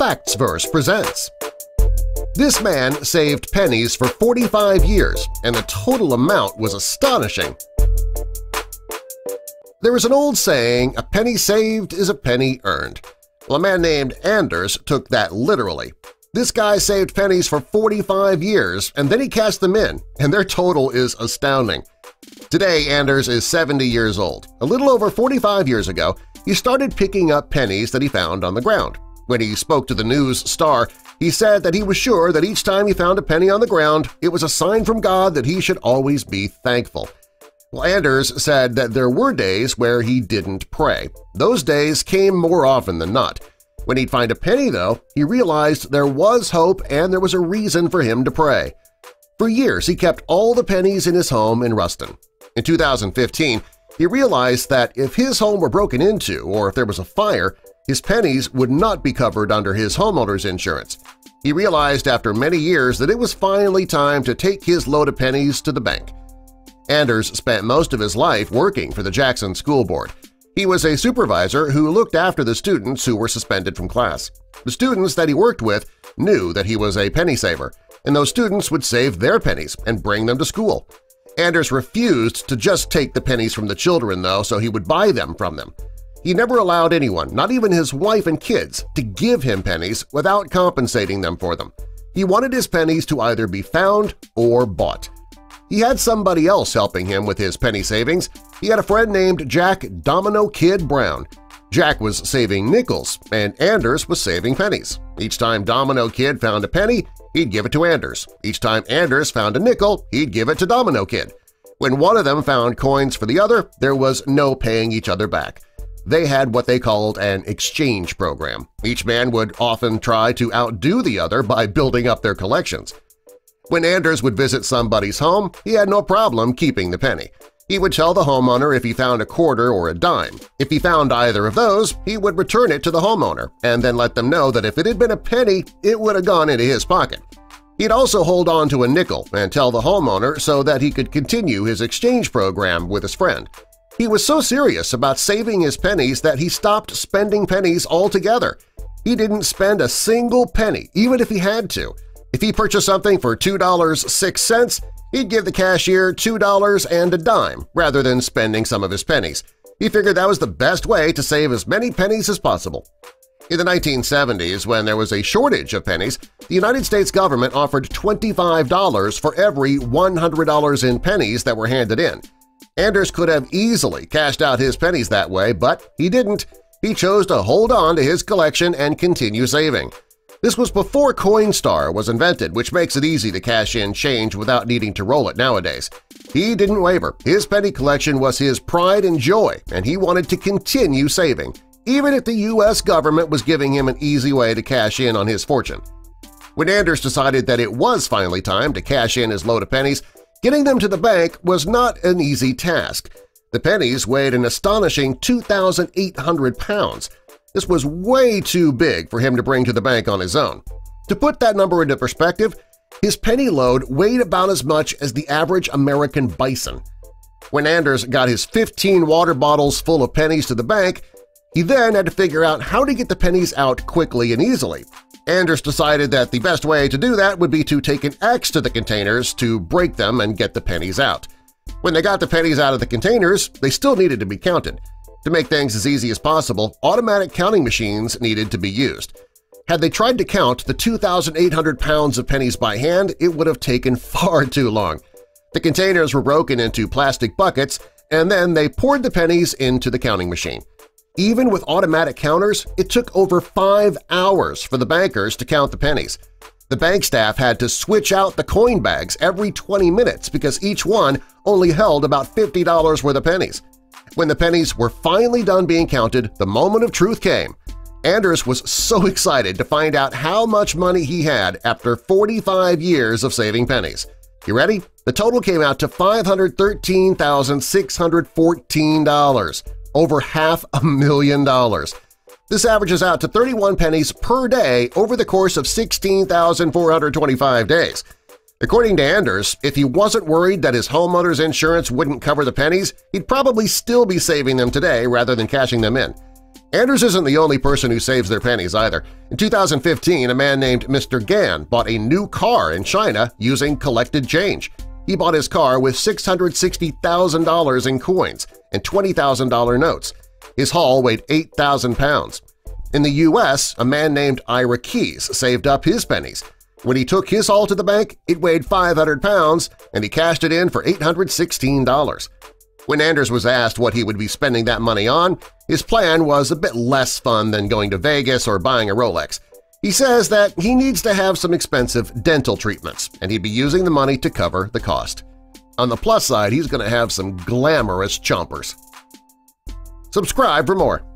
Facts Verse presents. This man saved pennies for 45 years, and the total amount was astonishing. There is an old saying, a penny saved is a penny earned. Well, a man named Anders took that literally. This guy saved pennies for 45 years, and then he cashed them in, and their total is astounding. Today, Anders is 70 years old. A little over 45 years ago, he started picking up pennies that he found on the ground. When he spoke to the News Star, he said that he was sure that each time he found a penny on the ground, it was a sign from God that he should always be thankful. Well, Anders said that there were days where he didn't pray. Those days came more often than not. When he'd find a penny, though, he realized there was hope and there was a reason for him to pray. For years, he kept all the pennies in his home in Ruston. In 2015, he realized that if his home were broken into or if there was a fire, his pennies would not be covered under his homeowner's insurance. He realized after many years that it was finally time to take his load of pennies to the bank. Anders spent most of his life working for the Jackson School Board. He was a supervisor who looked after the students who were suspended from class. The students that he worked with knew that he was a penny saver, and those students would save their pennies and bring them to school. Anders refused to just take the pennies from the children, though, so he would buy them from them. He never allowed anyone, not even his wife and kids, to give him pennies without compensating them for them. He wanted his pennies to either be found or bought. He had somebody else helping him with his penny savings. He had a friend named Jack "Domino Kid" Brown. Jack was saving nickels, and Anders was saving pennies. Each time Domino Kid found a penny, he'd give it to Anders. Each time Anders found a nickel, he'd give it to Domino Kid. When one of them found coins for the other, there was no paying each other back. They had what they called an exchange program. Each man would often try to outdo the other by building up their collections. When Anders would visit somebody's home, he had no problem keeping the penny. He would tell the homeowner if he found a quarter or a dime. If he found either of those, he would return it to the homeowner and then let them know that if it had been a penny, it would have gone into his pocket. He'd also hold on to a nickel and tell the homeowner so that he could continue his exchange program with his friend. He was so serious about saving his pennies that he stopped spending pennies altogether. He didn't spend a single penny, even if he had to. If he purchased something for $2.06, he'd give the cashier $2 and a dime rather than spending some of his pennies. He figured that was the best way to save as many pennies as possible. In the 1970s, when there was a shortage of pennies, the United States government offered $25 for every $100 in pennies that were handed in. Anders could have easily cashed out his pennies that way, but he didn't. He chose to hold on to his collection and continue saving. This was before Coinstar was invented, which makes it easy to cash in change without needing to roll it nowadays. He didn't waver. His penny collection was his pride and joy, and he wanted to continue saving, even if the U.S. government was giving him an easy way to cash in on his fortune. When Anders decided that it was finally time to cash in his load of pennies, getting them to the bank was not an easy task. The pennies weighed an astonishing 2,800 pounds. This was way too big for him to bring to the bank on his own. To put that number into perspective, his penny load weighed about as much as the average American bison. When Anders got his 15 water bottles full of pennies to the bank, he then had to figure out how to get the pennies out quickly and easily. Anders decided that the best way to do that would be to take an axe to the containers to break them and get the pennies out. When they got the pennies out of the containers, they still needed to be counted. To make things as easy as possible, automatic counting machines needed to be used. Had they tried to count the 2,800 pounds of pennies by hand, it would have taken far too long. The containers were broken into plastic buckets, and then they poured the pennies into the counting machine. Even with automatic counters, it took over 5 hours for the bankers to count the pennies. The bank staff had to switch out the coin bags every 20 minutes because each one only held about $50 worth of pennies. When the pennies were finally done being counted, the moment of truth came. Anders was so excited to find out how much money he had after 45 years of saving pennies. You ready? The total came out to $513,614, over $500,000. This averages out to 31 pennies per day over the course of 16,425 days. According to Anders, if he wasn't worried that his homeowner's insurance wouldn't cover the pennies, he'd probably still be saving them today rather than cashing them in. Anders isn't the only person who saves their pennies either. In 2015, a man named Mr. Gan bought a new car in China using collected change. He bought his car with $660,000 in coins and $20,000 notes. His haul weighed 8,000 pounds. In the U.S., a man named Ira Keys saved up his pennies. When he took his haul to the bank, it weighed 500 pounds and he cashed it in for $816. When Anders was asked what he would be spending that money on, his plan was a bit less fun than going to Vegas or buying a Rolex. He says that he needs to have some expensive dental treatments and he'd be using the money to cover the cost. On the plus side, he's going to have some glamorous chompers. Subscribe for more!